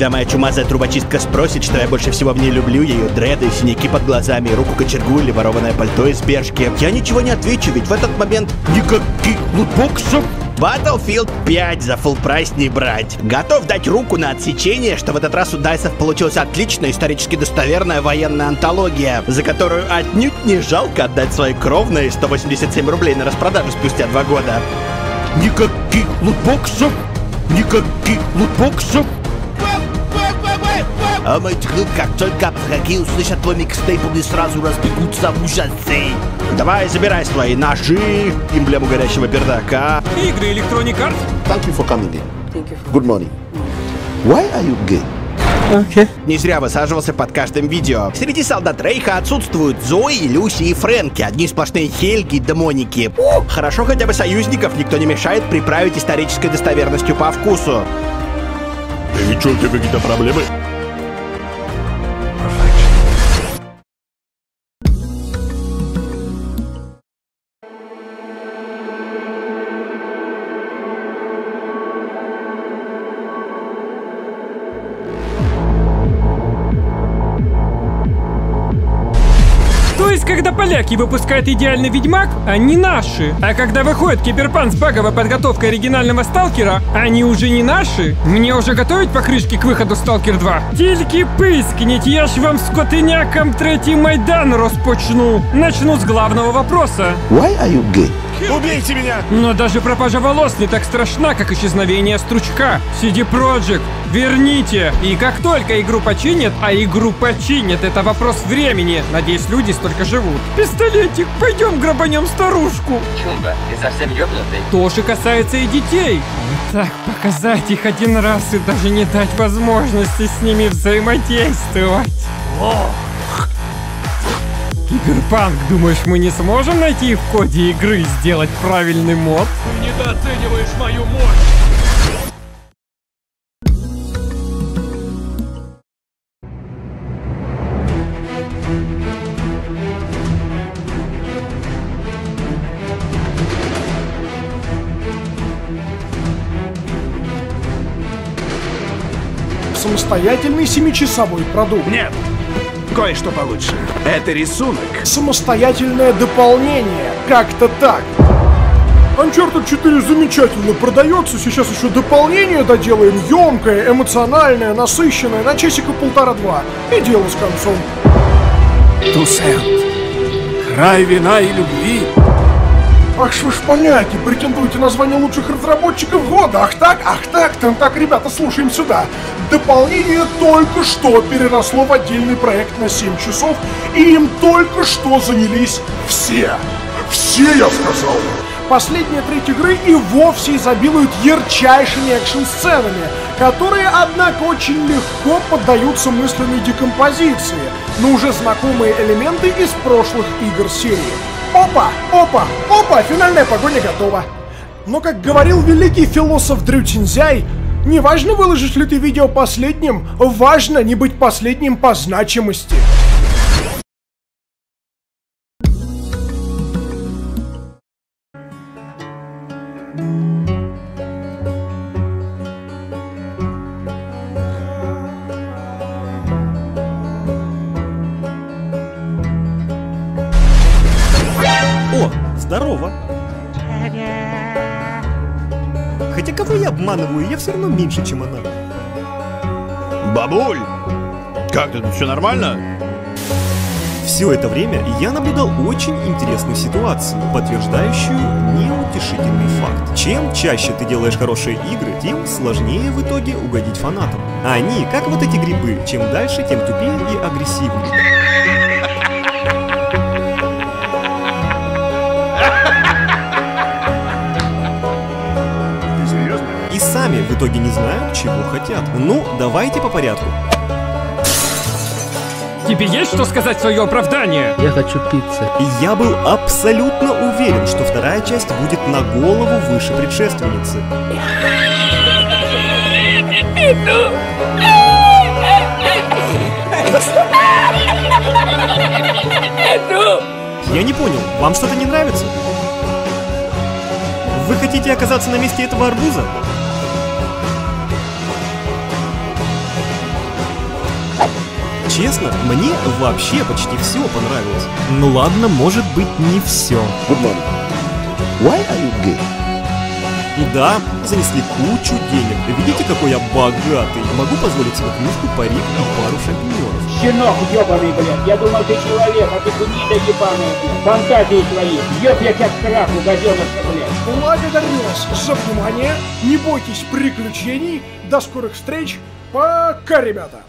Когда моя чумазая трубочистка спросит, что я больше всего в ней люблю, ее дреды, синяки под глазами, руку кочергу или ворованное пальто из Бершки, я ничего не отвечу, ведь в этот момент никаких лутбоксов. Battlefield 5 за full прайс не брать. Готов дать руку на отсечение, что в этот раз у Дайсов получилась отличная, исторически достоверная военная антология, за которую отнюдь не жалко отдать свои кровные 187 рублей на распродажу спустя 2 года. Никаких лутбоксов! Никаких лутбоксов! А мои трюк, как только враги услышат твой микстейп, они сразу разбегутся в ужасе. Давай, забирай свои ножи, эмблему горящего пердака. Игры Electronic Arts. Thank you for coming in. Thank you. Good morning. Why are you gay? Okay. Не зря высаживался под каждым видео. Среди солдат Рейха отсутствуют Зои, Люси и Фрэнки. Одни сплошные Хельги да Моники. Хорошо, хотя бы союзников никто не мешает приправить исторической достоверностью по вкусу. И чё, у тебя какие-то проблемы? Когда поляки выпускают идеальный Ведьмак, они наши. А когда выходит Киберпанк с баговой подготовкой оригинального Сталкера, они уже не наши. Мне уже готовить покрышки к выходу Сталкер 2? Тільки пискніть, я ж вам скотинякам третий Майдан розпочну. Начну с главного вопроса. Why are you gay? Убейте меня! Но даже пропажа волос не так страшна, как исчезновение стручка. CD Projekt, верните! И как только игру починят, а игру починят, это вопрос времени. Надеюсь, люди столько живут. Пистолетик, пойдем грабанем старушку. Чумба, ты совсем ёбнутый. То же касается и детей. Так показать их один раз и даже не дать возможности с ними взаимодействовать. Киберпанк, думаешь, мы не сможем найти в коде игры сделать правильный мод? Ты недооцениваешь мою мощь! Самостоятельный 7-часовой продукт. Нет! Кое-что получше. Это рисунок. Самостоятельное дополнение. Как-то так. Uncharted 4 замечательно продается. Сейчас еще дополнение доделаем. Емкое, эмоциональное, насыщенное. На часика 1,5-2. И дело с концом. Тусент. Край вина и любви. Ах, вы ж поляки, претендуете на звание лучших разработчиков года. Ах так, там так, ребята, слушаем сюда. Дополнение только что переросло в отдельный проект на 7 часов, и им только что занялись все. Все, я сказал. Последняя треть игры и вовсе изобилуют ярчайшими экшн-сценами, которые, однако, очень легко поддаются мысленной декомпозиции на уже знакомые элементы из прошлых игр серии. Опа, опа, опа, финальная погоня готова. Но, как говорил великий философ Дрю Чинзай, не важно, выложишь ли ты видео последним, важно не быть последним по значимости. Здорово. Хотя кого я обманываю, я все равно меньше, чем она. Бабуль, как ты, тут все нормально? Все это время я наблюдал очень интересную ситуацию, подтверждающую неутешительный факт. Чем чаще ты делаешь хорошие игры, тем сложнее в итоге угодить фанатам. Они, как вот эти грибы, чем дальше, тем тупее и агрессивнее. Сами в итоге не знают, чего хотят. Ну, давайте по порядку. Тебе есть что сказать в свое оправдание? Я хочу пиццы. И я был абсолютно уверен, что вторая часть будет на голову выше предшественницы. Я не понял, вам что-то не нравится? Вы хотите оказаться на месте этого арбуза? Честно, мне вообще почти все понравилось. Ну ладно, может быть, не все. Why are you gay? Да, занесли кучу денег. Видите, какой я богатый. Могу позволить себе книжку, парик и пару шампиньонов. Щенок ёбаный, блядь. Я думал, ты человек, а ты гнида ебаная, блядь. Фантазии твои. Ёб я тебя в краху, гадёныша, блядь. Благодарю вас за внимание. Не бойтесь приключений. До скорых встреч. Пока, ребята.